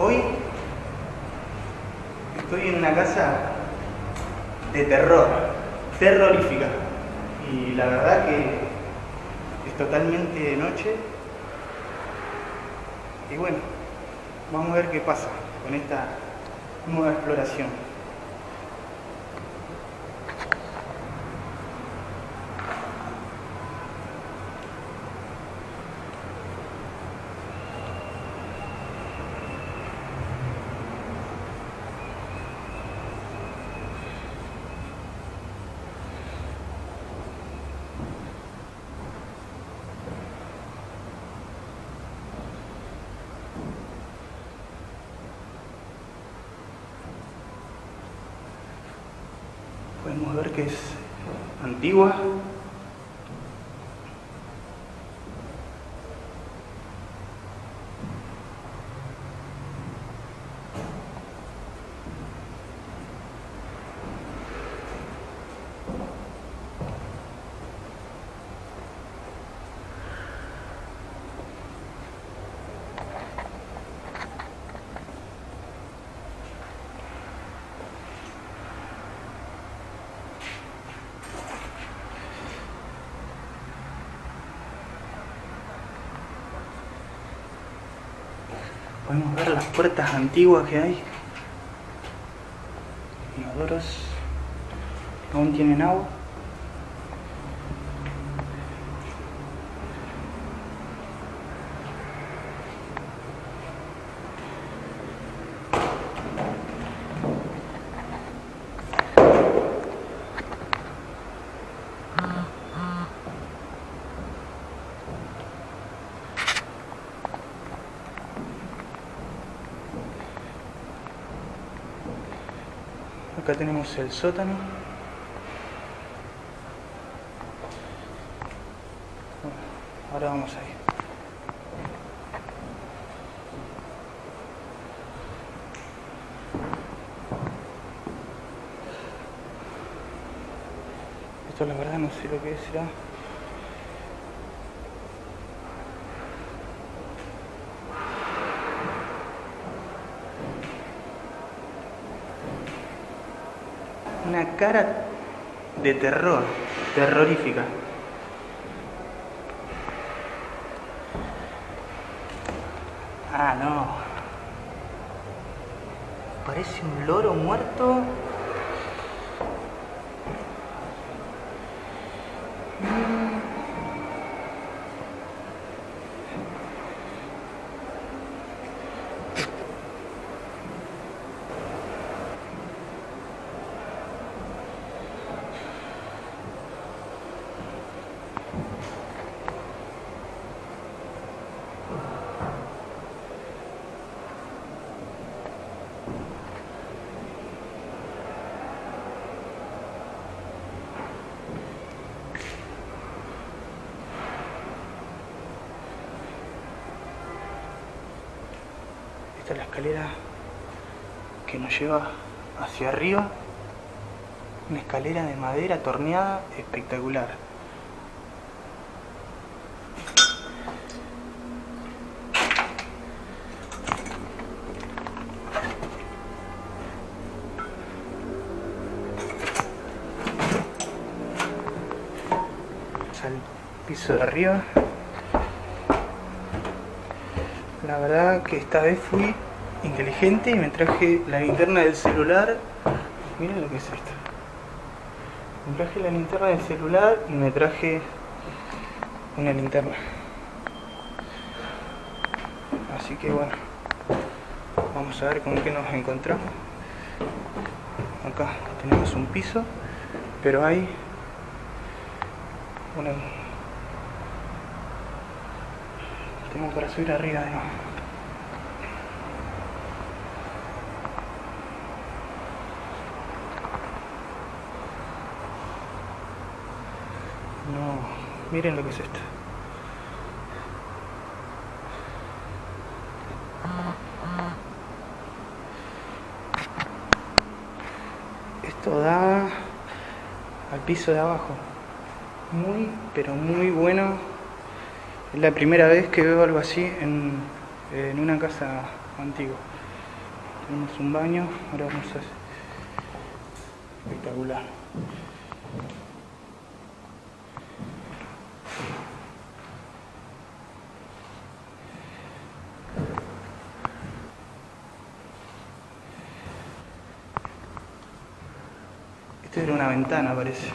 Hoy estoy en una casa de terror, terrorífica, y la verdad que es totalmente de noche. Y bueno, vamos a ver qué pasa con esta nueva exploración. Podemos ver que es antigua. Podemos ver las puertas antiguas que hay. Inodoros que aún tienen agua. Acá tenemos el sótano. Bueno, ahora vamos a ir. Esto la verdad no sé lo que será. Una cara de terror, terrorífica. Ah, no. Parece un loro muerto. Esta es la escalera que nos lleva hacia arriba, una escalera de madera torneada espectacular. Vamos al piso de arriba. La verdad que esta vez fui inteligente y me traje la linterna del celular. Miren lo que es esto. Me traje la linterna del celular y me traje una linterna. Así que bueno, vamos a ver con qué nos encontramos. Acá tenemos un piso, pero hay una... Tenemos para subir arriba, además. No, miren lo que es esto. Esto da al piso de abajo. Muy, pero muy bueno. Es la primera vez que veo algo así en una casa antigua. Tenemos un baño, ahora vamos a hacer espectacular. Esto era una ventana, parece.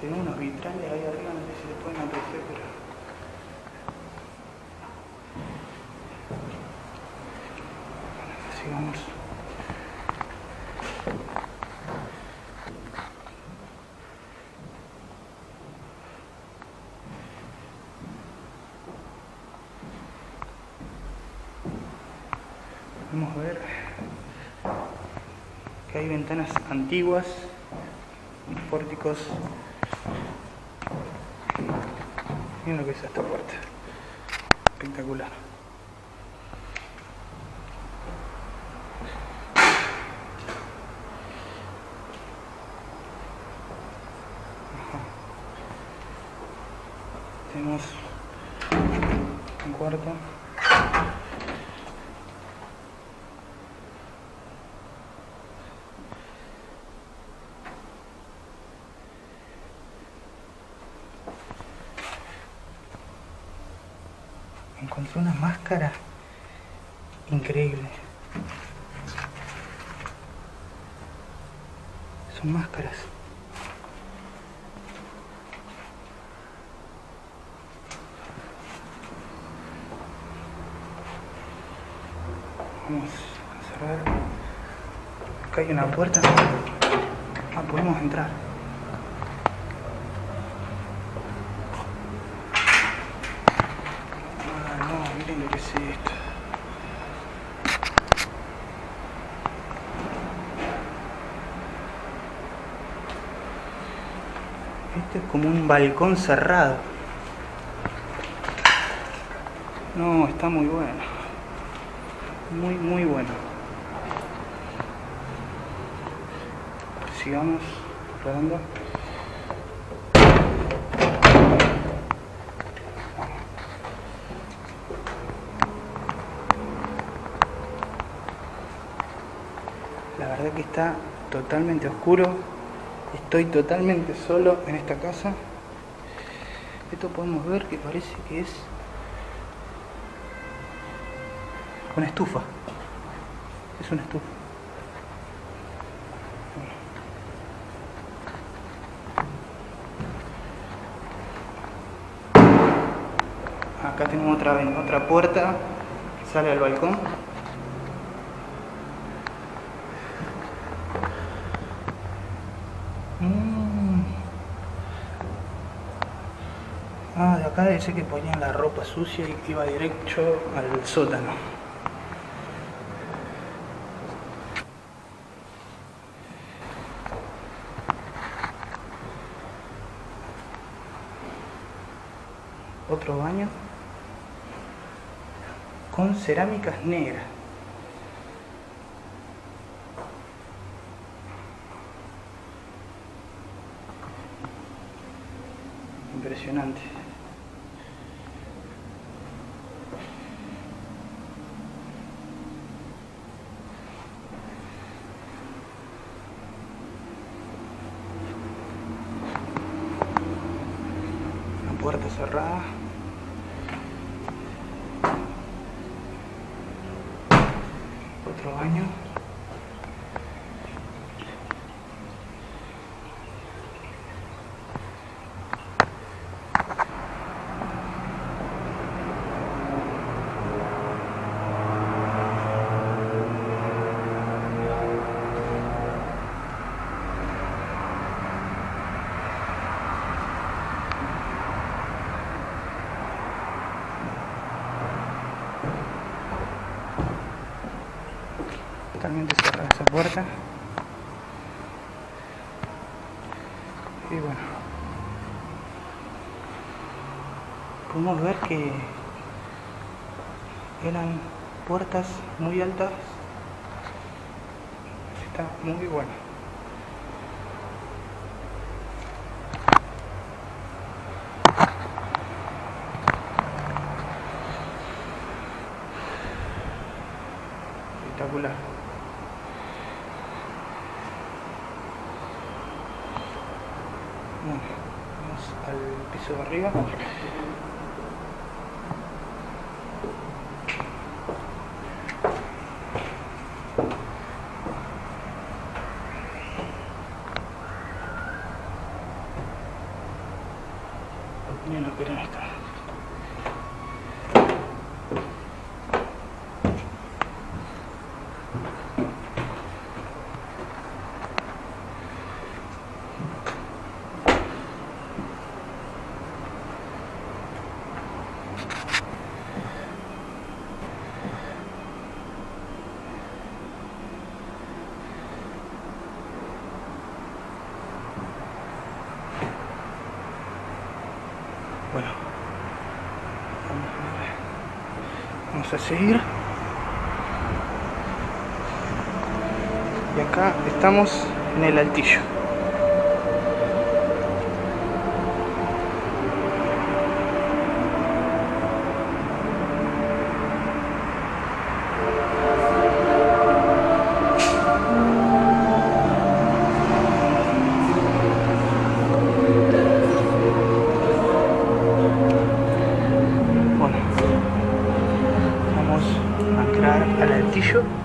Tengo unos vitrales ahí arriba, no sé si se pueden apreciar, pero... Vamos. Vamos a ver que hay ventanas antiguas, pórticos. Miren lo que es esta puerta, espectacular. Tenemos un cuarto. Encontré una máscara increíble. Son máscaras. Vamos a cerrar. Acá hay una puerta. Ah, podemos entrar. Ah, no, miren lo que es esto. Este es como un balcón cerrado. No, está muy bueno. Muy bueno. Sigamos rodando. La verdad que está totalmente oscuro. Estoy totalmente solo en esta casa. Esto podemos ver que parece que es una estufa, es una estufa. Acá tenemos otra puerta que sale al balcón. Ah, de acá dice que ponían la ropa sucia y iba directo al sótano. Otro baño con cerámicas negras. Impresionante. Una puerta cerrada. Otro baño. Totalmente cerrada esa puerta. Y bueno, podemos ver que eran puertas muy altas. Está muy bueno. espectacular. Bueno, vamos al piso de arriba. Miren lo que era esto. Bueno, vamos a seguir. Y acá estamos en el altillo. Al altillo.